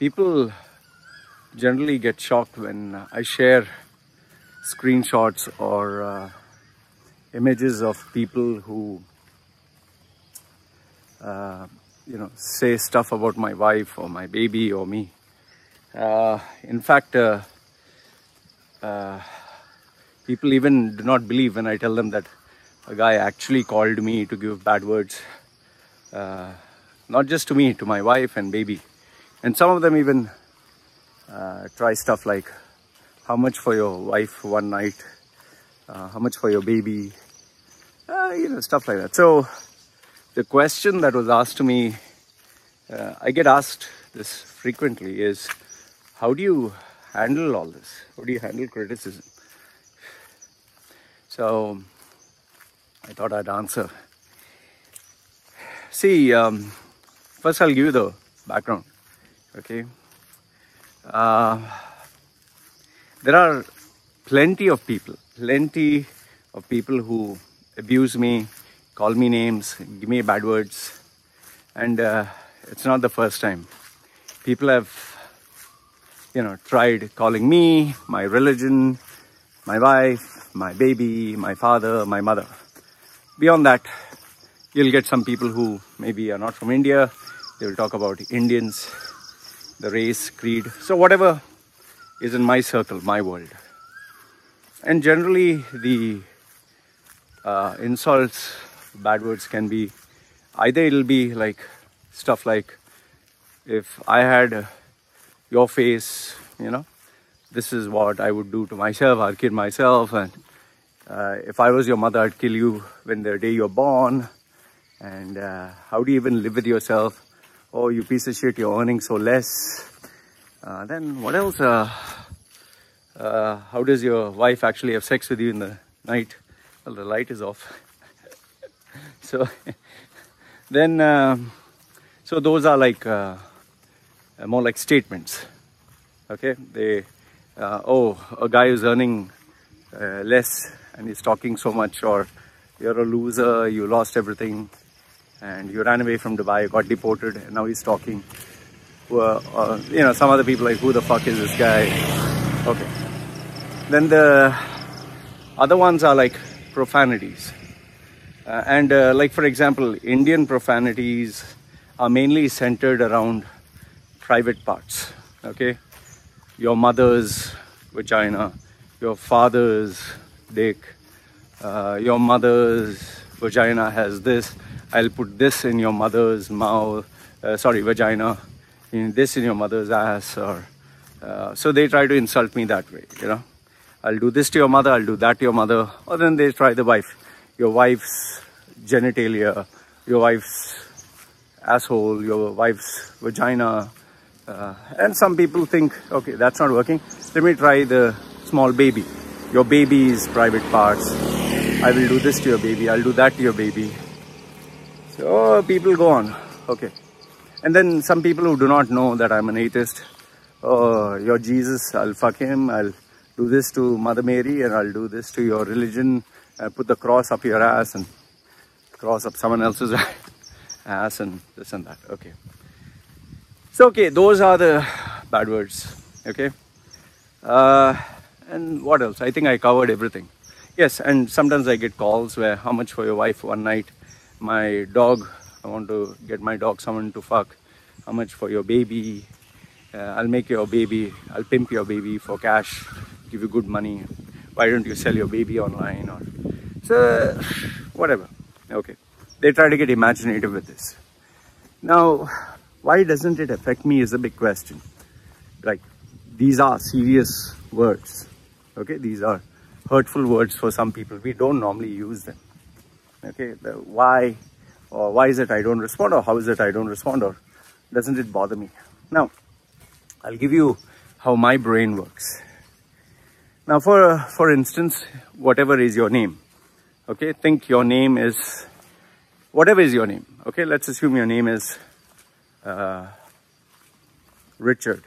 People generally get shocked when I share screenshots or images of people who say stuff about my wife or my baby or me. In fact, people even do not believe when I tell them that a guy actually called me to give bad words, not just to me, to my wife and baby. And some of them even try stuff like, how much for your wife one night, how much for your baby, stuff like that. So the question that was asked to me, I get asked this frequently, is how do you handle all this? How do you handle criticism? So I thought I'd answer. See, first I'll give you the background, okay? There are plenty of people who abuse me, call me names, give me bad words, and it's not the first time. People have, tried calling me, my religion, my wife, my baby, my father, my mother. Beyond that, you'll get some people who maybe are not from India. They will talk about Indians, the race, creed, so whatever is in my circle, my world. And generally, the insults, bad words can be, either it'll be like stuff like, if I had your face, this is what I would do to myself, I'll kill myself, and if I was your mother, I'd kill you when the day you're born, and how do you even live with yourself? Oh, you piece of shit, you're earning so less. Then what else? How does your wife actually have sex with you in the night? Well, the light is off. So then, so those are like more like statements. Okay, they, oh, a guy is earning less and he's talking so much, or you're a loser, you lost everything, and you ran away from Dubai, got deported, and now he's talking. Some other people like, who the fuck is this guy? Okay. Then the other ones are like profanities. Like, for example, Indian profanities are mainly centered around private parts. Okay. Your mother's vagina, your father's dick, your mother's vagina has this. I'll put this in your mother's mouth, vagina. This in your mother's ass, or so they try to insult me that way, I'll do this to your mother, I'll do that to your mother. Or then they try the wife, your wife's genitalia, your wife's asshole, your wife's vagina, and some people think, okay, that's not working, let me try the small baby, your baby's private parts, I will do this to your baby, I'll do that to your baby. So people go on, okay. And then some people who do not know that I'm an atheist, oh, your Jesus, I'll fuck him, I'll do this to Mother Mary, and I'll do this to your religion, I'll put the cross up your ass and cross up someone else's ass and this and that, okay. So, okay, those are the bad words, okay. And what else? I think I covered everything. Yes, and sometimes I get calls where, how much for your wife one night, my dog, I want to get my dog someone to fuck, how much for your baby, I'll make your baby, I'll pimp your baby for cash, give you good money, why don't you sell your baby online, or so whatever, okay. They try to get imaginative with this. Now, why doesn't it affect me is a big question. Like, these are serious words, okay, these are hurtful words for some people, we don't normally use them, okay. Why? Or why is it I don't respond, or how is it I don't respond, or doesn't it bother me? Now, I'll give you how my brain works. Now, for instance, whatever is your name, okay, think your name is, whatever is your name, okay, let's assume your name is Richard.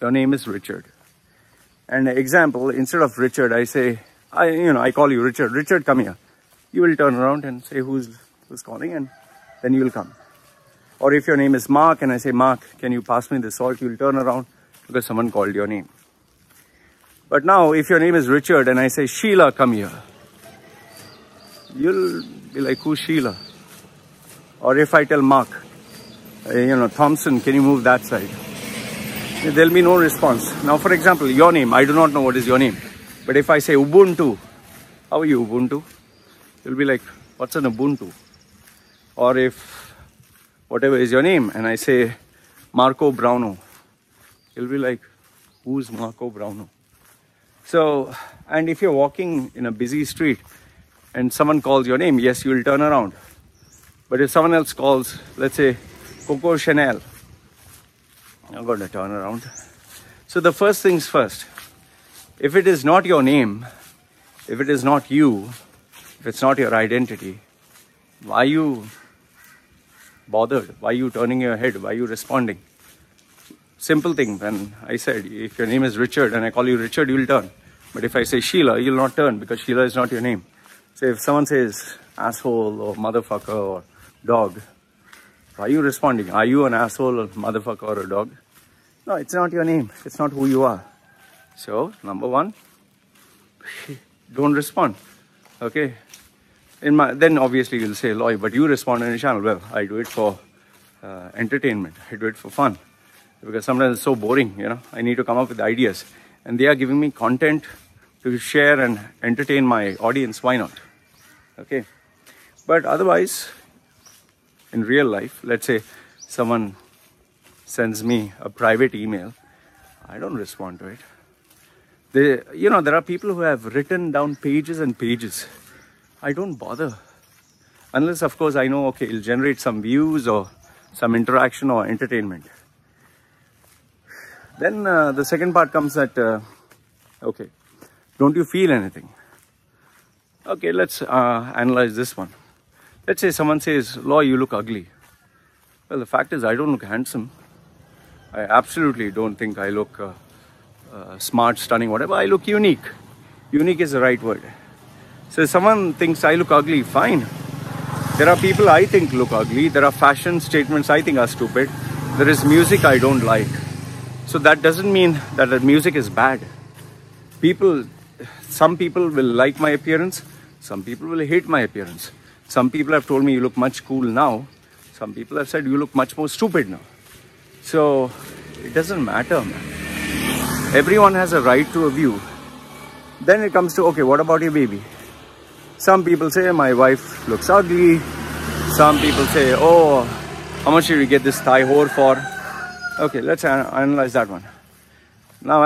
Your name is Richard. And example, instead of Richard, I say, I call you Richard. Richard, come here. You will turn around and say, who's calling? And then you will come. Or if your name is Mark and I say, Mark, can you pass me the salt? You'll turn around because someone called your name. But now if your name is Richard and I say, Sheila, come here. You'll be like, who's Sheila? Or if I tell Mark, Thompson, can you move that side? There'll be no response. Now, for example, your name, I do not know what is your name. But if I say Ubuntu, how are you Ubuntu? You'll be like, what's an Ubuntu? Or if whatever is your name and I say Marco Browno, you'll be like, who's Marco Browno? So, and if you're walking in a busy street and someone calls your name, yes, you'll turn around. But if someone else calls, let's say Coco Chanel, I'm going to turn around. So the first things first, if it is not your name, if it is not you, if it's not your identity, why are you bothered? Why are you turning your head? Why are you responding? Simple thing, when I said, if your name is Richard and I call you Richard, you'll turn. But if I say Sheila, you'll not turn because Sheila is not your name. So if someone says asshole or motherfucker or dog, why are you responding? Are you an asshole or motherfucker or a dog? No, it's not your name. It's not who you are. So, number one, don't respond. Okay? Then obviously you'll say, Loy, but you respond in a channel. Well, I do it for entertainment. I do it for fun. Because sometimes it's so boring, I need to come up with ideas. And they are giving me content to share and entertain my audience. Why not? Okay? But otherwise, in real life, let's say someone sends me a private email. I don't respond to it. There are people who have written down pages and pages. I don't bother. Unless, of course, I know, okay, it'll generate some views or some interaction or entertainment. Then the second part comes that, okay, don't you feel anything? Okay, let's analyze this one. Let's say someone says, Loy, you look ugly. Well, the fact is, I don't look handsome. I absolutely don't think I look smart, stunning, whatever. I look unique. Unique is the right word. So if someone thinks I look ugly, fine. There are people I think look ugly. There are fashion statements I think are stupid. There is music I don't like. So that doesn't mean that the music is bad. Some people will like my appearance. Some people will hate my appearance. Some people have told me you look much cool now. Some people have said you look much more stupid now. So it doesn't matter, man. Everyone has a right to a view. Then it comes to, okay, what about your baby? Some people say my wife looks ugly. Some people say, oh, how much did you get this Thai whore for? Okay, let's analyze that one. Now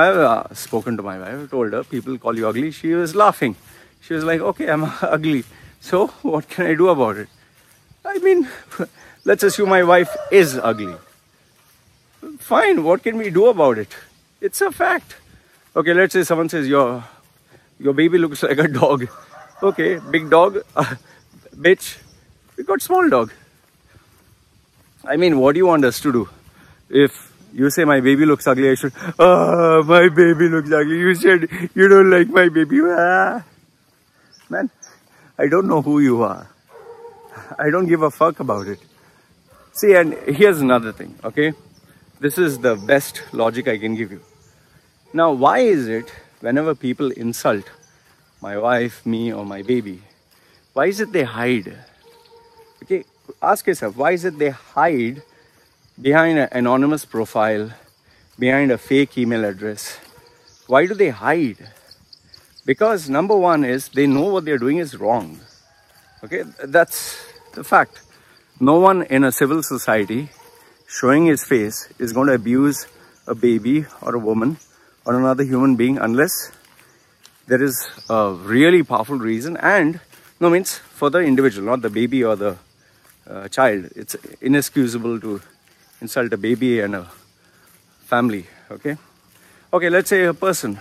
I've spoken to my wife, I told her, people call you ugly. She was laughing. She was like, okay, I'm ugly. So what can I do about it? I mean, let's assume my wife is ugly. Fine, what can we do about it? It's a fact. Okay, let's say someone says, your baby looks like a dog. Okay, big dog, bitch, we got small dog. I mean, what do you want us to do? If you say my baby looks ugly, I should, oh, my baby looks ugly. You said you don't like my baby. Ah. Man, I don't know who you are. I don't give a fuck about it. See, and here's another thing, okay? This is the best logic I can give you. Now, why is it whenever people insult my wife, me, or my baby, why is it they hide? Okay, ask yourself, why is it they hide behind an anonymous profile, behind a fake email address? Why do they hide? Because number one is they know what they're doing is wrong. Okay, that's the fact. No one in a civil society showing his face is going to abuse a baby or a woman or another human being unless there is a really powerful reason. And no, means for the individual, not the baby or the child. It's inexcusable to insult a baby and a family, okay? Okay, let's say a person.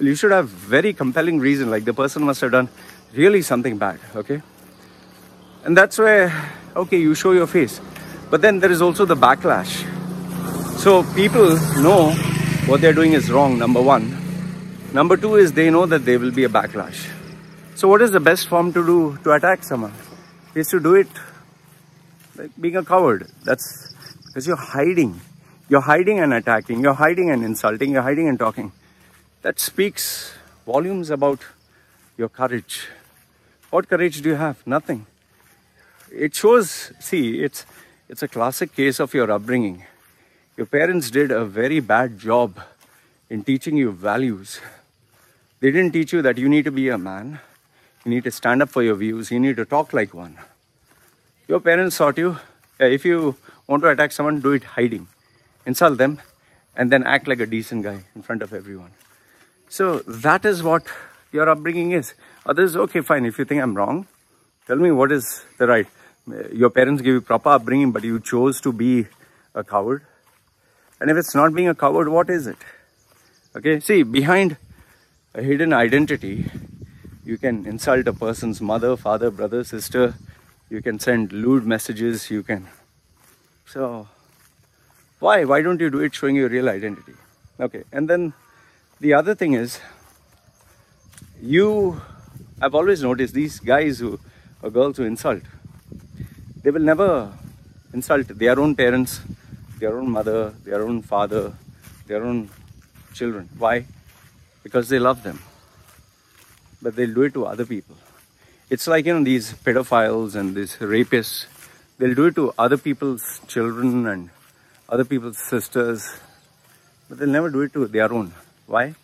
Well, you should have very compelling reason, like the person must have done really something bad, okay? And that's where, okay, you show your face. But then there is also the backlash. So people know what they're doing is wrong, number one. Number two is they know that there will be a backlash. So what is the best form to do to attack someone? Is to do it like being a coward. That's because you're hiding. You're hiding and attacking. You're hiding and insulting. You're hiding and talking. That speaks volumes about your courage. What courage do you have? Nothing. It shows, see, it's a classic case of your upbringing. Your parents did a very bad job in teaching you values. They didn't teach you that you need to be a man. You need to stand up for your views. You need to talk like one. Your parents taught you, if you want to attack someone, do it hiding. Insult them and then act like a decent guy in front of everyone. So that is what your upbringing is. Others, okay, fine. If you think I'm wrong, tell me what is the right. Your parents give you proper upbringing, but you chose to be a coward. And if it's not being a coward, what is it? Okay, see, behind a hidden identity, you can insult a person's mother, father, brother, sister. You can send lewd messages. You can. So why? Why don't you do it showing your real identity? Okay, and then the other thing is, I've always noticed these guys who or girls who insult, they will never insult their own parents, their own mother, their own father, their own children. Why? Because they love them. But they'll do it to other people. It's like, you know, these pedophiles and these rapists, they'll do it to other people's children and other people's sisters, but they'll never do it to their own. Why?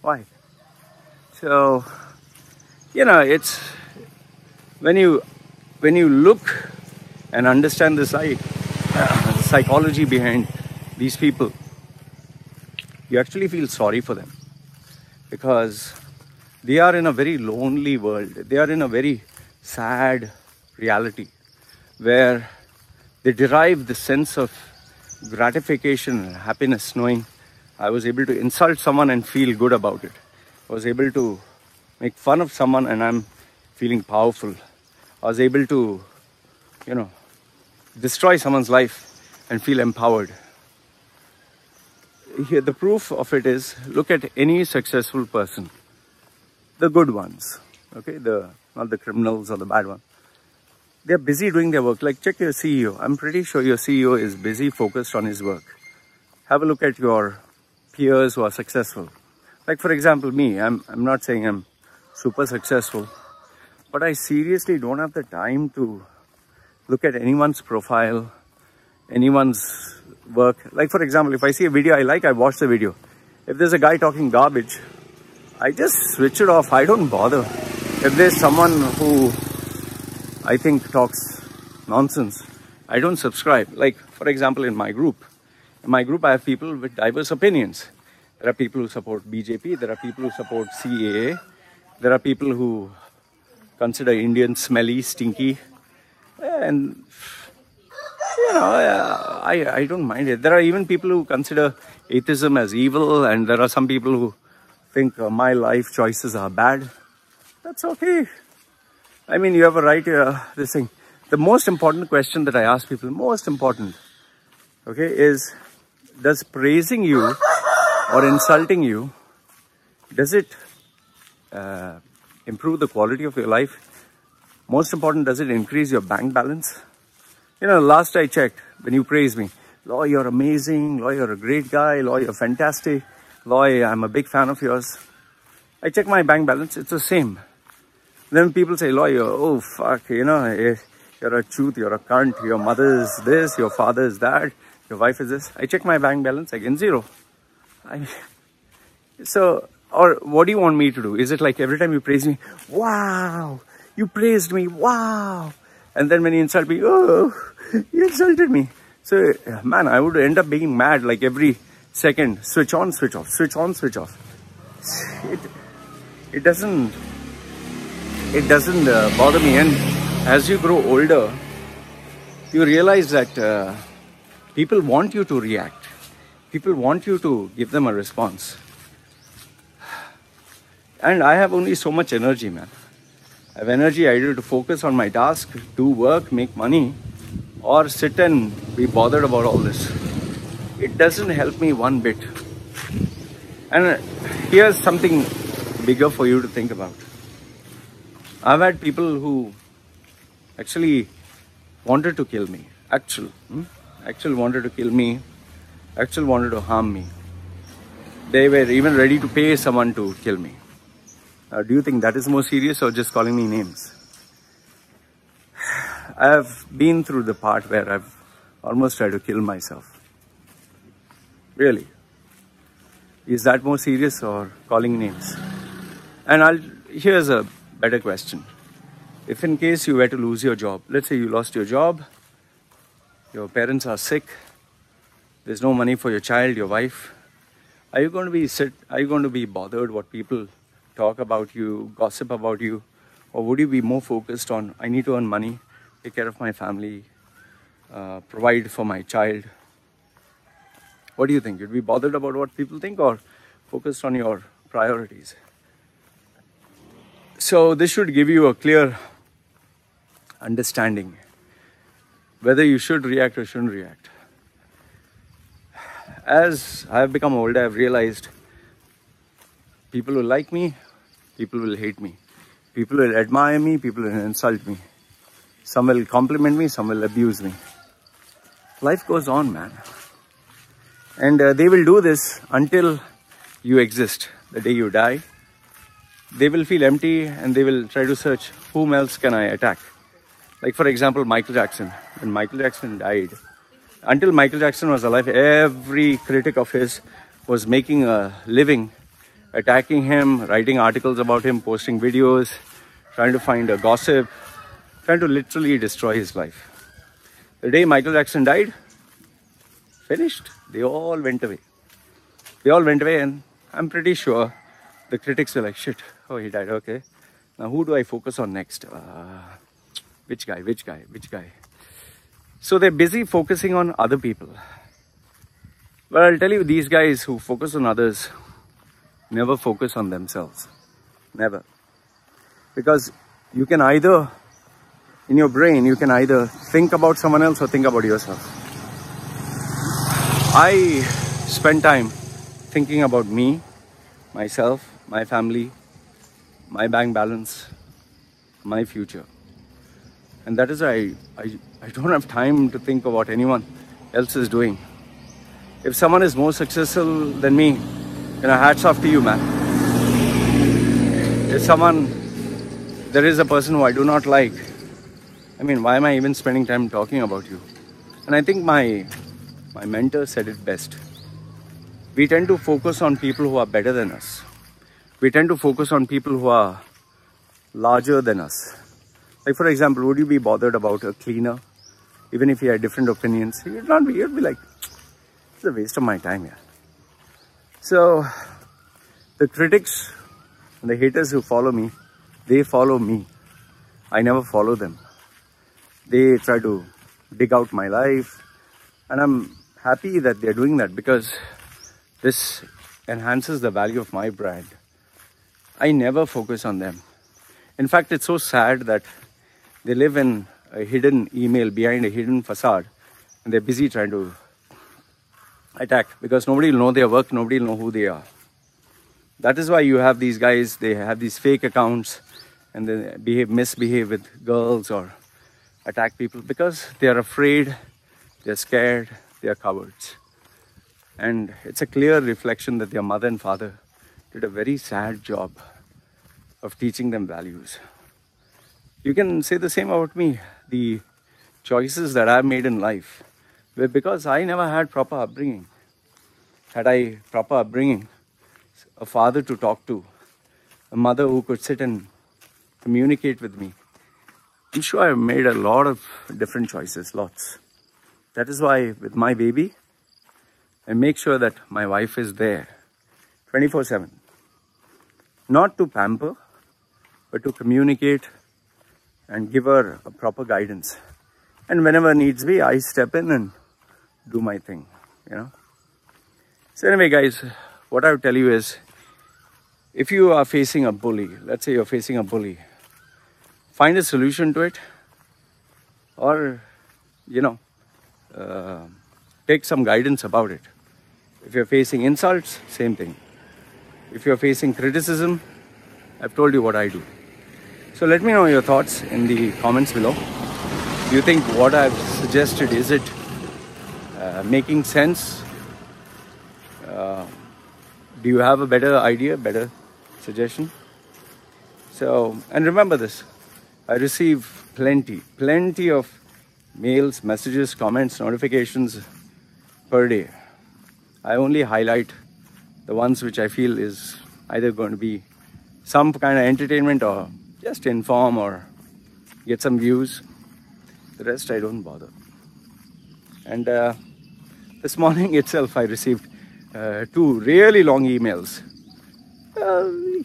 Why? So, you know, it's when you look and understand the side, the psychology behind these people, you actually feel sorry for them, because they are in a very lonely world. They are in a very sad reality where they derive the sense of gratification and happiness knowing I was able to insult someone and feel good about it. I was able to make fun of someone and I'm feeling powerful. I was able to, you know, destroy someone's life and feel empowered. Here, the proof of it is, look at any successful person. The good ones, okay, not the criminals or the bad ones. They're busy doing their work. Like, check your CEO. I'm pretty sure your CEO is busy, focused on his work. Have a look at your peers who are successful. Like, for example, me. I'm not saying I'm super successful, but I seriously don't have the time to look at anyone's profile, anyone's work. Like, for example, if I see a video I like, I watch the video. If there's a guy talking garbage, I just switch it off. I don't bother. If there's someone who I think talks nonsense, I don't subscribe. Like, for example, in my group, I have people with diverse opinions. There are people who support BJP. There are people who support CAA. There are people who consider Indians smelly, stinky. And, you know, I don't mind it. There are even people who consider atheism as evil. And there are some people who think my life choices are bad. That's okay. I mean, you have a right to this thing. The most important question that I ask people, most important, okay, is, does praising you or insulting you, does it improve the quality of your life? Most important, does it increase your bank balance? You know, last I checked, when you praise me, Loy, you're amazing, Loy, you're a great guy, Loy, you're fantastic, Loy, I'm a big fan of yours. I check my bank balance, it's the same. Then people say, Loy, oh fuck, you know, you're a chut, you're a cunt, your mother is this, your father is that, your wife is this. I check my bank balance, again zero. So, or what do you want me to do? Is it like every time you praise me, wow, you praised me, wow. And then when you insult me, oh, you insulted me. So, man, I would end up being mad like every second, switch on, switch off, switch on, switch off. It doesn't bother me. And as you grow older, you realize that people want you to react. People want you to give them a response. And I have only so much energy, man. I have energy either to focus on my task, do work, make money, or sit and be bothered about all this. It doesn't help me one bit. And here's something bigger for you to think about. I've had people who actually wanted to kill me. Actual wanted to kill me. Actual wanted to harm me. They were even ready to pay someone to kill me. Do you think that is more serious, or just calling me names? I have been through the part where I've almost tried to kill myself. Really? Is that more serious, or calling names? And here's a better question. If in case you were to lose your job, let's say you lost your job, your parents are sick, there's no money for your child, your wife, are you going to be bothered what people talk about you, gossip about you? Or would you be more focused on, I need to earn money, take care of my family, provide for my child? What do you think? You'd be bothered about what people think, or focused on your priorities? So this should give you a clear understanding whether you should react or shouldn't react. As I've become older, I've realized people will like me, people will hate me. People will admire me, people will insult me. Some will compliment me, some will abuse me. Life goes on, man. And they will do this until you exist. The day you die, they will feel empty and they will try to search, whom else can I attack? Like, for example, Michael Jackson. When Michael Jackson died, until Michael Jackson was alive, every critic of his was making a living attacking him, writing articles about him, posting videos, trying to find a gossip, trying to literally destroy his life. The day Michael Jackson died, finished, they all went away. They all went away, and I'm pretty sure the critics were like, shit, oh, he died, okay. Now who do I focus on next? Which guy? So they're busy focusing on other people. But I'll tell you, these guys who focus on others never focus on themselves. Never. Because you can either, in your brain, you can either think about someone else or think about yourself. I spend time thinking about me, myself, my family, my bank balance, my future. And that is why I don't have time to think about anyone else is doing. If someone is more successful than me, you know, hats off to you, man. If there is a person who I do not like, I mean, why am I even spending time talking about you? And I think my mentor said it best. We tend to focus on people who are better than us. We tend to focus on people who are larger than us. Like, for example, would you be bothered about a cleaner? Even if he had different opinions, you'd be like, it's a waste of my time, yeah. So, the critics and the haters who follow me, they follow me. I never follow them. They try to dig out my life. And I'm happy that they're doing that, because this enhances the value of my brand. I never focus on them. In fact, it's so sad that they live in a hidden email, behind a hidden facade. And they're busy trying to attack, because nobody will know their work, nobody will know who they are. That is why you have these guys, they have these fake accounts and they misbehave with girls or attack people, because they are afraid, they're scared, they are cowards. And it's a clear reflection that their mother and father did a very sad job of teaching them values. You can say the same about me. The choices that I've made in life, because I never had proper upbringing. Had I proper upbringing, a father to talk to, a mother who could sit and communicate with me, I'm sure I've made a lot of different choices, lots. That is why with my baby, I make sure that my wife is there 24/7. Not to pamper, but to communicate and give her a proper guidance. And whenever needs be, I step in and do my thing, you know. So anyway, guys, what I would tell you is, if you are facing a bully, let's say you're facing a bully, find a solution to it, or, you know, take some guidance about it. If you're facing insults, same thing. If you're facing criticism, I've told you what I do. So let me know your thoughts in the comments below. Do you think what I've suggested, is it making sense? Do you have a better idea, better suggestion? So, and remember this, I receive plenty of mails, messages, comments, notifications per day. I only highlight the ones which I feel is either going to be some kind of entertainment or just inform or get some views. The rest I don't bother. And this morning itself I received two really long emails.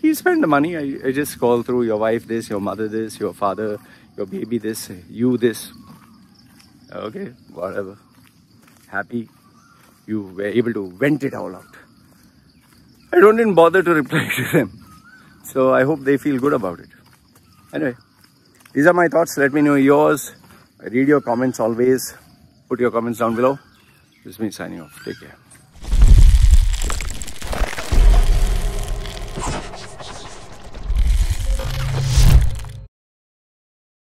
He spent the money, I just scroll through, your wife this, your mother this, your father, your baby this, you this. Okay, whatever. Happy you were able to vent it all out. I don't even bother to reply to them. So I hope they feel good about it. Anyway, these are my thoughts. Let me know yours. I read your comments always. Put your comments down below. This is me signing off. Take care.